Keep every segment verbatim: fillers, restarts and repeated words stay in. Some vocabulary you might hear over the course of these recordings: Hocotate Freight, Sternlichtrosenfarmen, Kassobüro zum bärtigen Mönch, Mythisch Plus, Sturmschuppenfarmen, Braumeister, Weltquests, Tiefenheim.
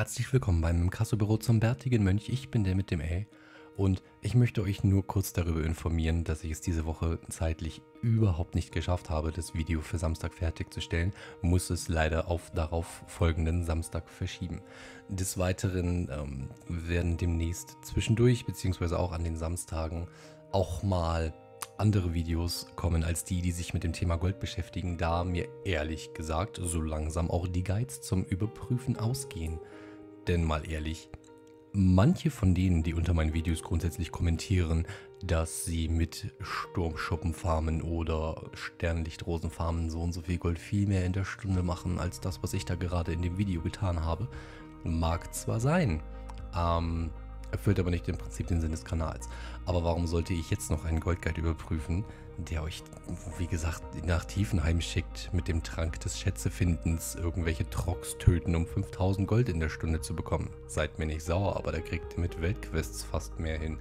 Herzlich willkommen beim Kassobüro zum bärtigen Mönch, ich bin der mit dem L und ich möchte euch nur kurz darüber informieren, dass ich es diese Woche zeitlich überhaupt nicht geschafft habe, das Video für Samstag fertigzustellen, muss es leider auf darauf folgenden Samstag verschieben. Des Weiteren ähm, werden demnächst zwischendurch beziehungsweise auch an den Samstagen auch mal andere Videos kommen als die, die sich mit dem Thema Gold beschäftigen, da mir ehrlich gesagt so langsam auch die Guides zum Überprüfen ausgehen. Denn mal ehrlich, manche von denen, die unter meinen Videos grundsätzlich kommentieren, dass sie mit Sturmschuppenfarmen oder Sternlichtrosenfarmen so und so viel Gold viel mehr in der Stunde machen, als das, was ich da gerade in dem Video getan habe, mag zwar sein, ähm... erfüllt aber nicht im Prinzip den Sinn des Kanals. Aber warum sollte ich jetzt noch einen Goldguide überprüfen, der euch, wie gesagt, nach Tiefenheim schickt, mit dem Trank des Schätzefindens irgendwelche Trocks töten, um fünftausend Gold in der Stunde zu bekommen? Seid mir nicht sauer, aber da kriegt ihr mit Weltquests fast mehr hin.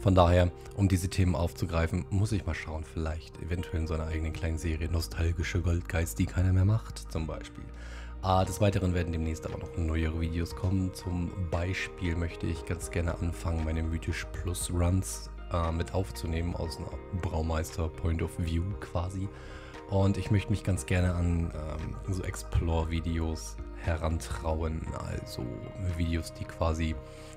Von daher, um diese Themen aufzugreifen, muss ich mal schauen, vielleicht eventuell in so einer eigenen kleinen Serie nostalgische Goldguides, die keiner mehr macht, zum Beispiel. Ah, des Weiteren werden demnächst aber noch neuere Videos kommen. Zum Beispiel möchte ich ganz gerne anfangen, meine Mythisch Plus Runs äh, mit aufzunehmen, aus einer Braumeister Point of View quasi. Und ich möchte mich ganz gerne an ähm, so Explore-Videos herantrauen, also Videos, die quasi,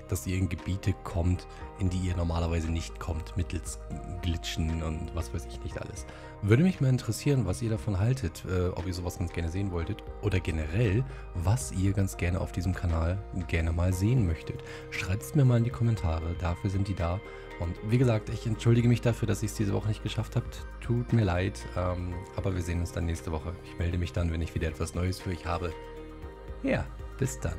dass ihr in Gebiete kommt, in die ihr normalerweise nicht kommt, mittels Glitschen und was weiß ich nicht alles. Würde mich mal interessieren, was ihr davon haltet, äh, ob ihr sowas ganz gerne sehen wolltet oder generell, was ihr ganz gerne auf diesem Kanal gerne mal sehen möchtet. Schreibt es mir mal in die Kommentare, dafür sind die da. Und wie gesagt, ich entschuldige mich dafür, dass ich es diese Woche nicht geschafft habe. Tut mir leid, ähm, aber wir sehen uns dann nächste Woche. Ich melde mich dann, wenn ich wieder etwas Neues für euch habe. Ja, bis dann.